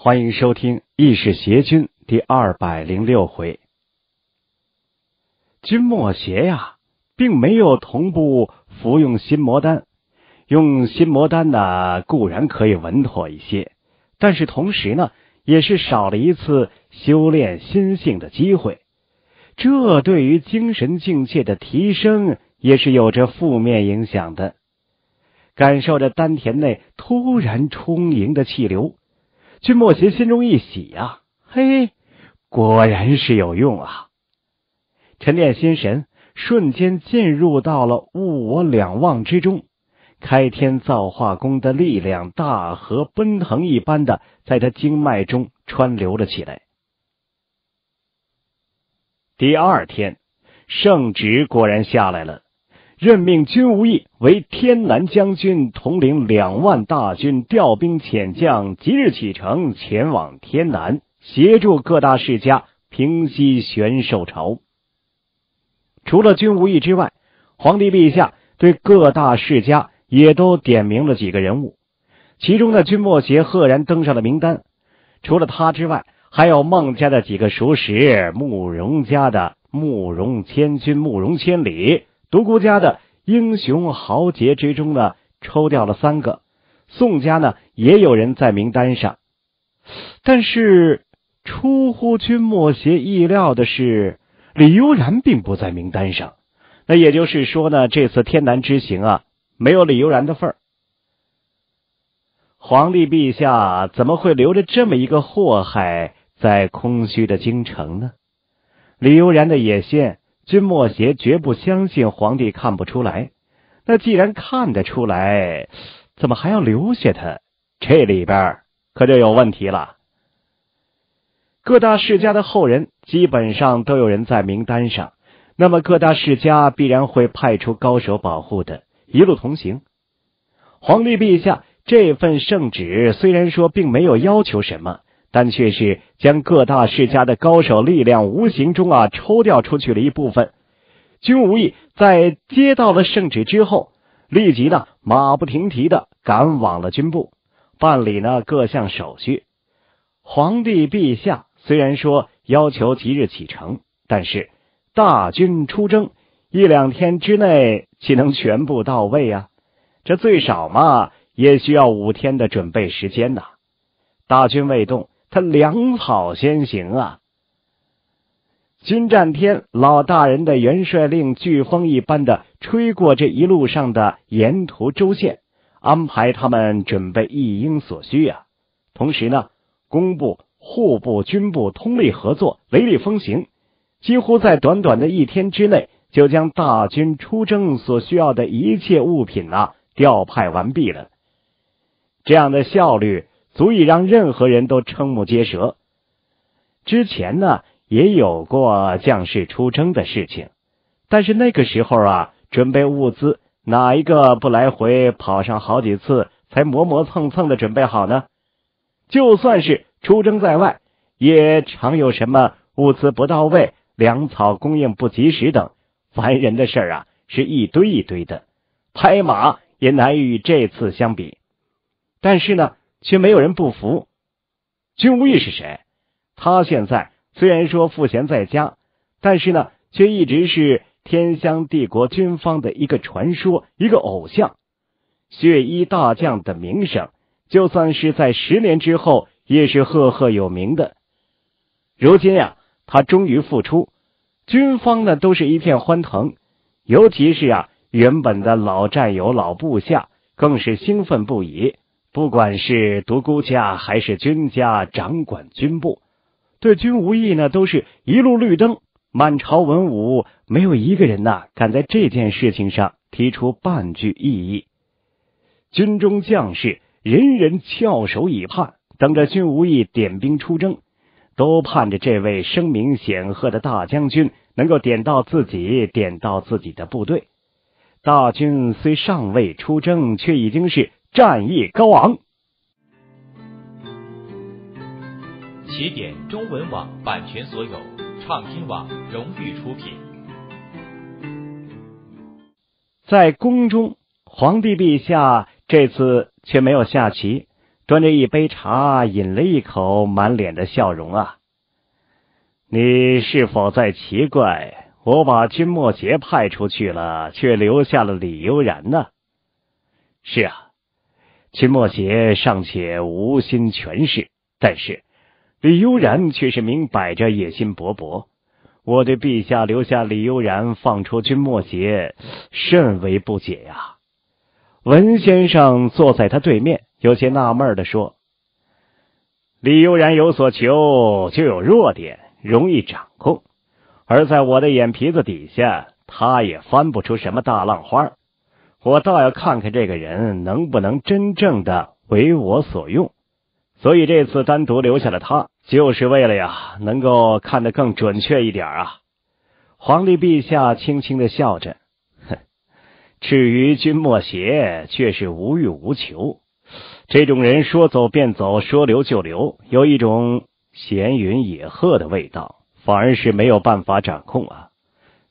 欢迎收听《异世邪君》第206回。君莫邪呀，并没有同步服用心魔丹。用心魔丹呢，固然可以稳妥一些，但是同时呢，也是少了一次修炼心性的机会。这对于精神境界的提升也是有着负面影响的。感受着丹田内突然充盈的气流，君莫邪心中一喜啊，嘿，果然是有用啊！沉淀心神，瞬间进入到了物我两忘之中，开天造化功的力量大河奔腾一般的在他经脉中川流了起来。第二天，圣旨果然下来了，任命君无义为天南将军，统领2万大军，调兵遣将，即日启程前往天南，协助各大世家平息玄兽潮。除了君无义之外，皇帝陛下对各大世家也都点名了几个人物，其中的君莫邪赫然登上了名单。除了他之外，还有孟家的几个熟识，慕容家的慕容千军、慕容千里，独孤家的英雄豪杰之中呢，抽掉了3个。宋家呢，也有人在名单上。但是出乎君莫邪意料的是，李悠然并不在名单上。那也就是说呢，这次天南之行啊，没有李悠然的份儿。皇帝陛下怎么会留着这么一个祸害在空虚的京城呢？李悠然的野心，君莫邪绝不相信皇帝看不出来。那既然看得出来，怎么还要留下他？这里边可就有问题了。各大世家的后人基本上都有人在名单上，那么各大世家必然会派出高手保护的，一路同行。皇帝陛下这份圣旨虽然说并没有要求什么，但却是将各大世家的高手力量无形中啊抽调出去了一部分。君无义在接到了圣旨之后，立即呢马不停蹄的赶往了军部，办理呢各项手续。皇帝陛下虽然说要求即日启程，但是大军出征1-2天之内岂能全部到位啊？这最少嘛也需要5天的准备时间呐。大军未动，他粮草先行啊！军占天老大人的元帅令飓风一般的吹过这一路上的沿途州县，安排他们准备一应所需啊。同时呢，工部、户部、军部通力合作，雷厉风行，几乎在短短的1天之内，就将大军出征所需要的一切物品啊调派完毕了。这样的效率足以让任何人都瞠目结舌。之前呢也有过将士出征的事情，但是那个时候啊，准备物资哪一个不来回跑上好几次才磨磨蹭蹭的准备好呢？就算是出征在外，也常有什么物资不到位、粮草供应不及时等烦人的事儿啊，是一堆一堆的，拍马也难以与这次相比。但是呢，却没有人不服。君无义是谁？他现在虽然说赋闲在家，但是呢，却一直是天香帝国军方的一个传说，一个偶像。血衣大将的名声，就算是在10年之后，也是赫赫有名的。如今啊，他终于复出，军方呢都是一片欢腾，尤其是啊原本的老战友、老部下，更是兴奋不已。不管是独孤家还是君家掌管军部，对君无义呢都是一路绿灯，满朝文武没有一个人呐敢在这件事情上提出半句异议。军中将士人人翘首以盼，等着君无义点兵出征，都盼着这位声名显赫的大将军能够点到自己的部队。大军虽尚未出征，却已经是战意高昂。起点中文网版权所有，畅听网荣誉出品。在宫中，皇帝陛下这次却没有下棋，端着一杯茶饮了一口，满脸的笑容啊。你是否在奇怪，我把君莫邪派出去了，却留下了李悠然呢？是啊，君莫邪尚且无心权势，但是李悠然却是明摆着野心勃勃。我对陛下留下李悠然，放出君莫邪，甚为不解呀。文先生坐在他对面，有些纳闷地说：“李悠然有所求，就有弱点，容易掌控。而在我的眼皮子底下，他也翻不出什么大浪花。我倒要看看这个人能不能真正的为我所用。所以这次单独留下了他，就是为了呀，能够看得更准确一点啊。”皇帝陛下轻轻的笑着。至于君莫邪，却是无欲无求，这种人说走便走，说留就留，有一种闲云野鹤的味道，反而是没有办法掌控啊。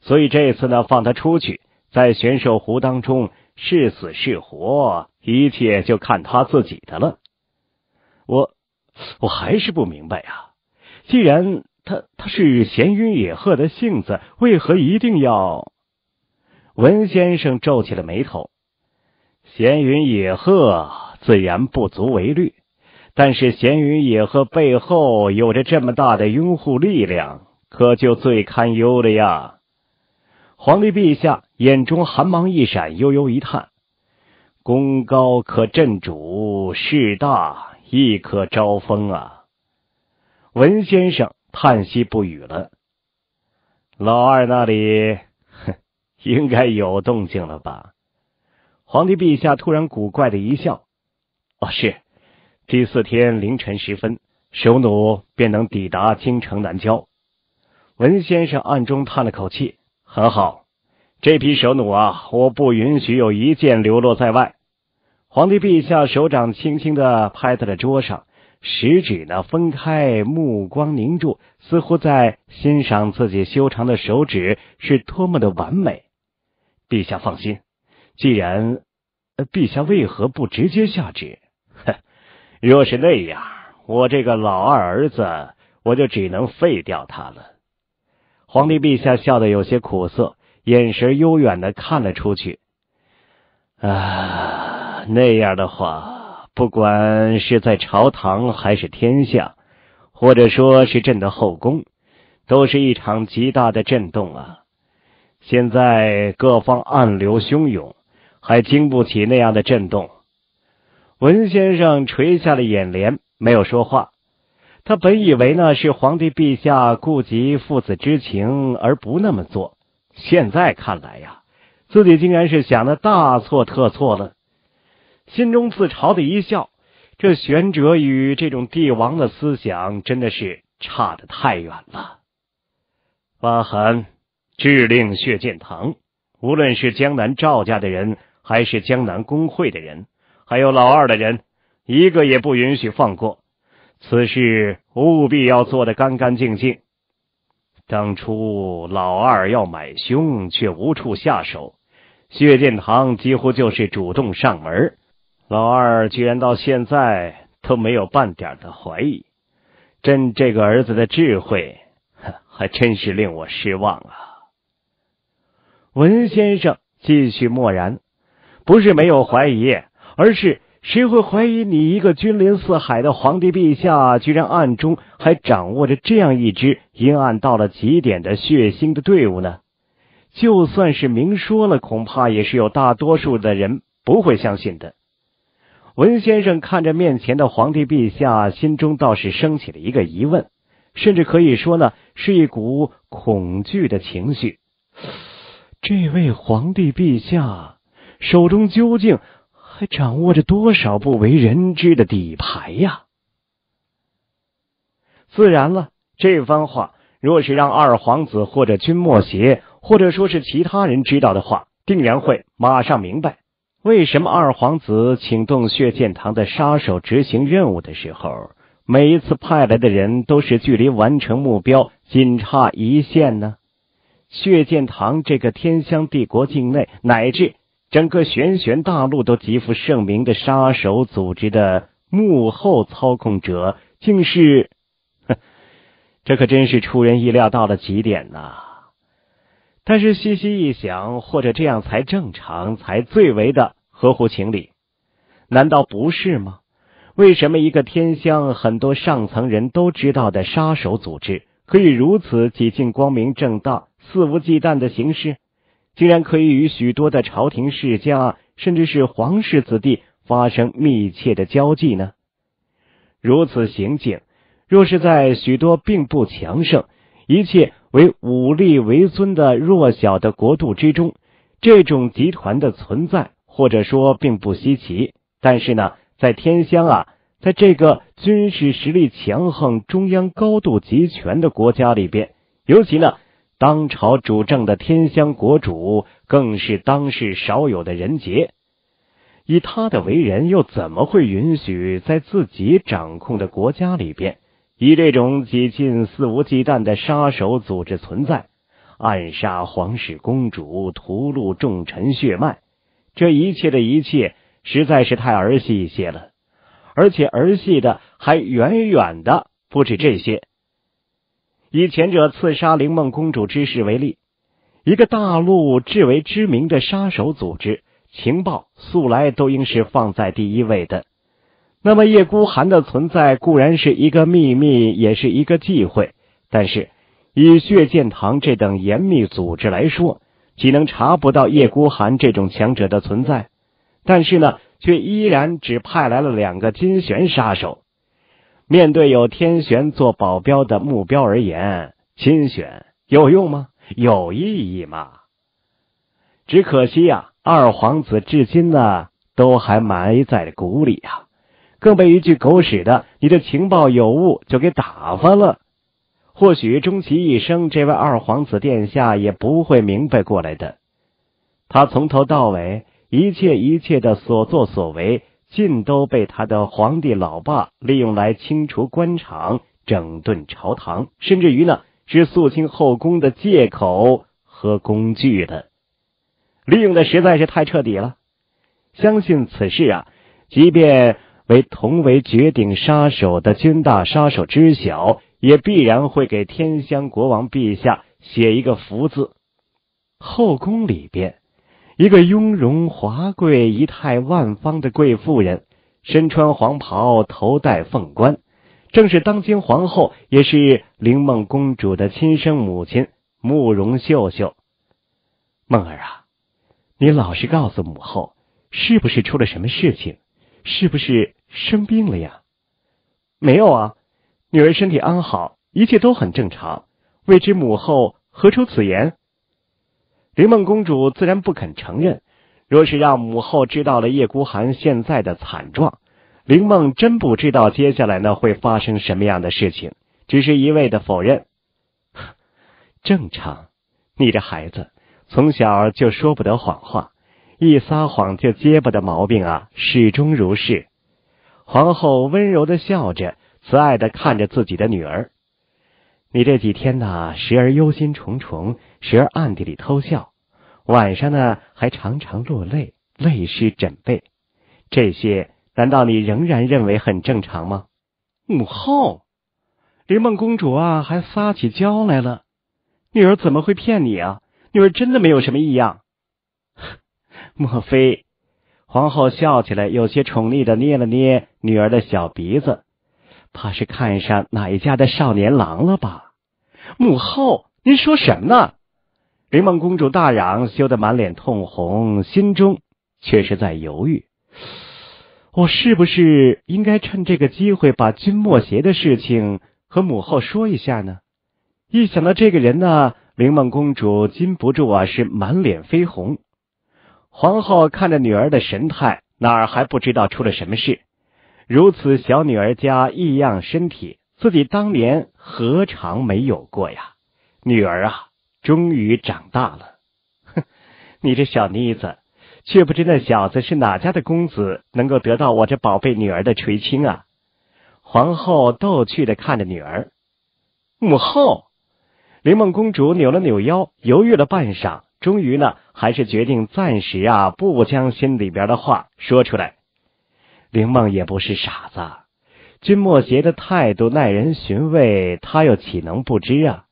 所以这次呢，放他出去，在玄兽湖当中是死是活，一切就看他自己的了。我还是不明白啊，既然他是闲云野鹤的性子，为何一定要？文先生皱起了眉头，闲云野鹤自然不足为虑，但是闲云野鹤背后有着这么大的拥护力量，可就最堪忧了呀。皇帝陛下眼中寒芒一闪，悠悠一叹：功高可震主，势大亦可招风啊。文先生叹息不语了。老二那里应该有动静了吧？皇帝陛下突然古怪的一笑。是，第四天凌晨时分，首弩便能抵达京城南郊。文先生暗中叹了口气，很好，这批首弩啊，我不允许有一件流落在外。皇帝陛下手掌轻轻的拍在了桌上，食指呢分开，目光凝注，似乎在欣赏自己修长的手指是多么的完美。陛下放心，既然，陛下为何不直接下旨？若是那样，我这个老二儿子，我就只能废掉他了。皇帝陛下笑得有些苦涩，眼神悠远的看了出去。那样的话，不管是在朝堂还是天下，或者说是朕的后宫，都是一场极大的震动啊。现在各方暗流汹涌，还经不起那样的震动。文先生垂下了眼帘，没有说话。他本以为呢，是皇帝陛下顾及父子之情而不那么做，现在看来呀，自己竟然是想得大错特错了。心中自嘲的一笑，这玄哲与这种帝王的思想真的是差得太远了。八寒致令血剑堂，无论是江南赵家的人，还是江南公会的人，还有老二的人，一个也不允许放过。此事务必要做得干干净净。当初老二要买凶，却无处下手，血剑堂几乎就是主动上门，老二居然到现在都没有半点的怀疑。朕这个儿子的智慧，还真是令我失望啊。文先生继续默然，不是没有怀疑，而是谁会怀疑你一个君临四海的皇帝陛下，居然暗中还掌握着这样一支阴暗到了极点的血腥的队伍呢？就算是明说了，恐怕也是有大多数的人不会相信的。文先生看着面前的皇帝陛下，心中倒是升起了一个疑问，甚至可以说呢，是一股恐惧的情绪。这位皇帝陛下手中究竟还掌握着多少不为人知的底牌呀？自然了，这番话若是让二皇子或者君莫邪，或者说是其他人知道的话，定然会马上明白为什么二皇子请动血剑堂的杀手执行任务的时候，每一次派来的人都是距离完成目标仅差一线呢。血剑堂这个天香帝国境内乃至整个玄玄大陆都极负盛名的杀手组织的幕后操控者竟是……这可真是出人意料到了极点呐！但是细细一想，或者这样才正常，才最为的合乎情理，难道不是吗？为什么一个天乡很多上层人都知道的杀手组织，可以如此几近光明正大、肆无忌惮的行事，竟然可以与许多的朝廷世家，甚至是皇室子弟发生密切的交际呢？如此行径，若是在许多并不强盛、一切为武力为尊的弱小的国度之中，这种集团的存在或者说并不稀奇。但是呢，在天乡啊，在这个军事实力强横、中央高度集权的国家里边，尤其呢当朝主政的天乡国主更是当世少有的人杰，以他的为人，又怎么会允许在自己掌控的国家里边以这种几近肆无忌惮的杀手组织存在，暗杀皇室公主，屠戮重臣血脉，这一切的一切实在是太儿戏一些了，而且儿戏的还远远的不止这些。以前者刺杀灵梦公主之事为例，一个大陆至为知名的杀手组织，情报素来都应是放在第一位的。那么叶孤寒的存在固然是一个秘密，也是一个忌讳，但是以血剑堂这等严密组织来说，岂能查不到叶孤寒这种强者的存在？但是呢，却依然只派来了2个金旋杀手。面对有天旋做保镖的目标而言，金旋有用吗？有意义吗？只可惜啊，二皇子至今呢都还埋在骨里啊，更被一句狗屎的“你的情报有误”就给打发了。或许终其一生，这位二皇子殿下也不会明白过来的。他从头到尾，一切的所作所为，尽都被他的皇帝老爸利用来清除官场、整顿朝堂，甚至于呢是肃清后宫的借口和工具的，利用的实在是太彻底了。相信此事啊，即便为同为绝顶杀手的军大杀手知晓，也必然会给天香国王陛下写一个福字。后宫里边，一个雍容华贵、仪态万方的贵妇人，身穿黄袍，头戴凤冠，正是当今皇后，也是灵梦公主的亲生母亲慕容秀秀。梦儿啊，你老实告诉母后，是不是出了什么事情？是不是生病了呀？没有啊，女儿身体安好，一切都很正常，未知母后何出此言？灵梦公主自然不肯承认，若是让母后知道了叶孤寒现在的惨状，灵梦真不知道接下来呢会发生什么样的事情，只是一味的否认。正常，你这孩子从小就说不得谎话，一撒谎就结巴的毛病啊，始终如是。皇后温柔的笑着，慈爱的看着自己的女儿。你这几天呢，时而忧心忡忡，时而暗地里偷笑，晚上呢还常常落泪，泪湿枕被，这些难道你仍然认为很正常吗？母后，灵梦公主啊，还撒起娇来了。女儿怎么会骗你啊？女儿真的没有什么异样。莫非？皇后笑起来，有些宠溺的捏了捏女儿的小鼻子，怕是看上哪一家的少年郎了吧？母后，您说什么呢？灵梦公主大嚷，羞得满脸通红，心中却是在犹豫，我是不是应该趁这个机会把君莫邪的事情和母后说一下呢？一想到这个人呢，灵梦公主禁不住啊是满脸绯红。皇后看着女儿的神态，哪儿还不知道出了什么事？如此小女儿家异样身体，自己当年何尝没有过呀？女儿啊，终于长大了。哼，你这小妮子，却不知那小子是哪家的公子，能够得到我这宝贝女儿的垂青啊！皇后逗趣的看着女儿。母后，灵梦公主扭了扭腰，犹豫了半晌，终于呢还是决定暂时啊不将心里边的话说出来。林梦也不是傻子，君莫邪的态度耐人寻味，他又岂能不知啊？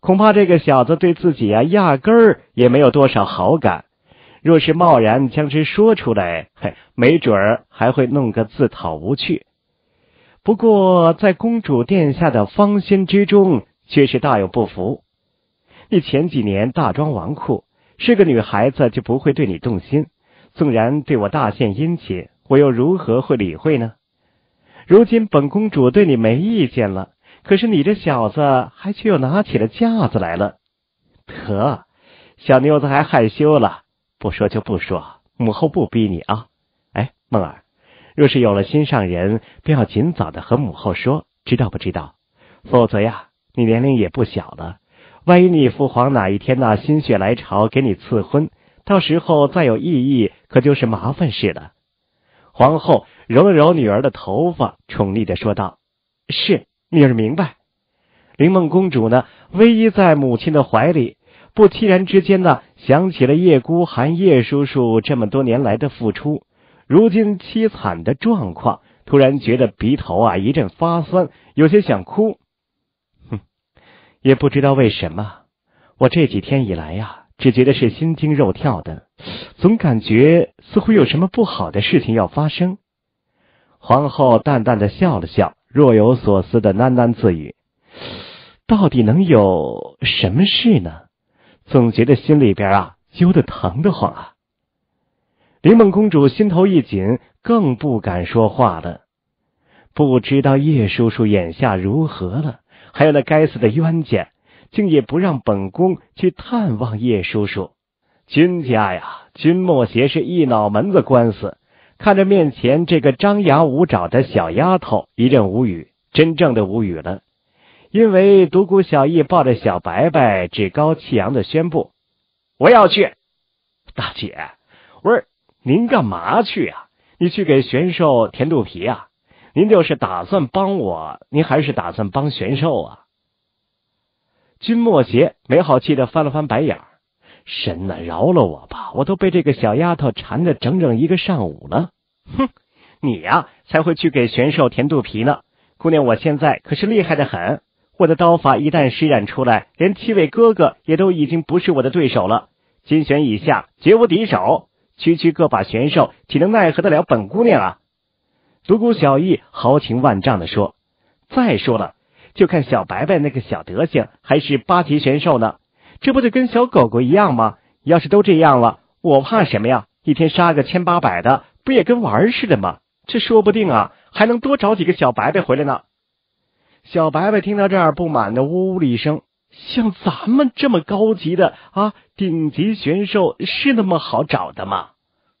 恐怕这个小子对自己啊，压根儿也没有多少好感。若是贸然将之说出来，嘿，没准儿还会弄个自讨无趣。不过，在公主殿下的芳心之中，却是大有不服。你前几年大装纨绔，是个女孩子就不会对你动心，纵然对我大献殷勤，我又如何会理会呢？如今本公主对你没意见了，可是你这小子还却又拿起了架子来了。得，小妞子还害羞了。不说就不说，母后不逼你啊。哎，梦儿，若是有了心上人，便要尽早的和母后说，知道不知道？否则呀，你年龄也不小了，万一你父皇哪一天那心血来潮给你赐婚，到时候再有异议，可就是麻烦事了。皇后揉了揉女儿的头发，宠溺的说道：“是，女儿明白。”灵梦公主呢，偎依在母亲的怀里。不期然之间呢，想起了叶孤寒叶叔叔这么多年来的付出，如今凄惨的状况，突然觉得鼻头啊一阵发酸，有些想哭。哼，也不知道为什么，我这几天以来呀，只觉得是心惊肉跳的，总感觉似乎有什么不好的事情要发生。皇后淡淡的笑了笑，若有所思的喃喃自语：“到底能有什么事呢？”总觉得心里边啊揪得疼得慌啊。灵梦公主心头一紧，更不敢说话了。不知道叶叔叔眼下如何了，还有那该死的冤家，竟也不让本宫去探望叶叔叔。君家呀，君莫邪是一脑门子官司，看着面前这个张牙舞爪的小丫头，一阵无语，真正的无语了。因为独孤小羿抱着小白白，趾高气扬的宣布：“我要去。”大姐，我说您干嘛去啊？你去给玄兽填肚皮啊？您就是打算帮我，您还是打算帮玄兽啊？君莫邪没好气的翻了翻白眼，神呐，饶了我吧！我都被这个小丫头缠着整整一个上午了。哼，你呀才会去给玄兽填肚皮呢！姑娘，我现在可是厉害的很。我的刀法一旦施展出来，连七位哥哥也都已经不是我的对手了，金玄以下绝无敌手，区区个把玄兽，岂能奈何得了本姑娘啊？独孤小羿豪情万丈地说：“再说了，就看小白白那个小德行，还是八级玄兽呢，这不就跟小狗狗一样吗？要是都这样了，我怕什么呀？一天杀个1800的，不也跟玩似的吗？这说不定啊，还能多找几个小白白回来呢。”小白白听到这儿，不满的呜呜了一声。像咱们这么高级的啊，顶级玄兽是那么好找的吗？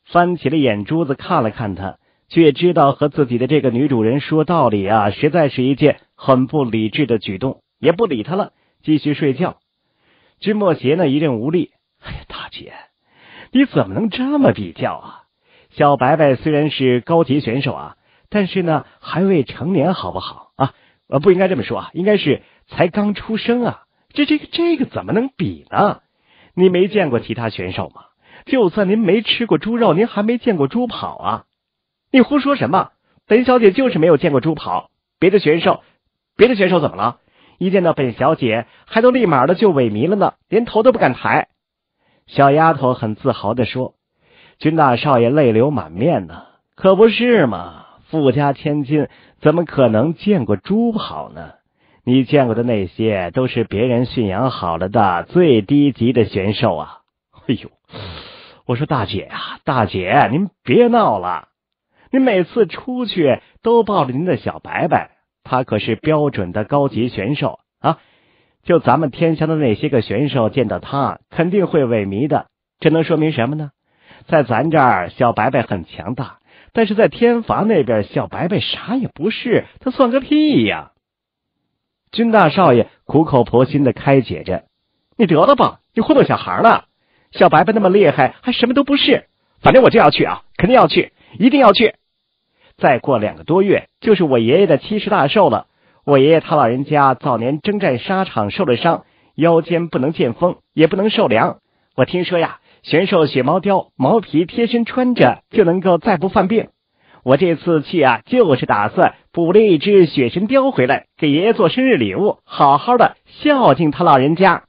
翻起了眼珠子看了看他，却也知道和自己的这个女主人说道理啊，实在是一件很不理智的举动，也不理他了，继续睡觉。君莫邪呢一阵无力：“哎呀，大姐，你怎么能这么比较啊？小白白虽然是高级选手啊，但是呢还未成年，好不好啊？”不应该这么说啊，应该是才刚出生啊，这个怎么能比呢？您没见过其他选手吗？就算您没吃过猪肉，您还没见过猪跑啊！你胡说什么？本小姐就是没有见过猪跑，别的选手怎么了？一见到本小姐，还都立马的就萎靡了呢，连头都不敢抬。小丫头很自豪的说。君大少爷泪流满面呢，可不是嘛。富家千金怎么可能见过猪跑呢？你见过的那些都是别人驯养好了的最低级的选手啊！哎呦，我说大姐啊，大姐您别闹了，您每次出去都抱着您的小白白，他可是标准的高级选手啊！就咱们天下的那些个选手见到他肯定会萎靡的，这能说明什么呢？在咱这儿小白白很强大，但是在天罚那边，小白白啥也不是，他算个屁呀！君大少爷苦口婆心的开解着：“你得了吧，你糊弄小孩了。小白白那么厉害，还什么都不是。反正我就要去啊，肯定要去，一定要去。再过2个多月，就是我爷爷的70大寿了。我爷爷他老人家早年征战沙场受了伤，腰间不能见风，也不能受凉。我听说呀，玄兽雪毛貂毛皮贴身穿着就能够再不犯病，我这次去啊，就是打算捕了一只雪神雕回来，给爷爷做生日礼物，好好的孝敬他老人家。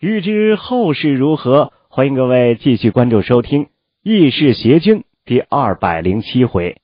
欲知后事如何，欢迎各位继续关注收听《异事学军》第207回。